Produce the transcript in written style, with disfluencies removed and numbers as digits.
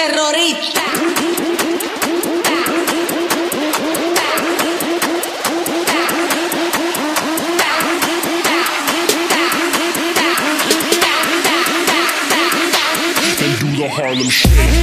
terrorista. They do the Harlem Shake.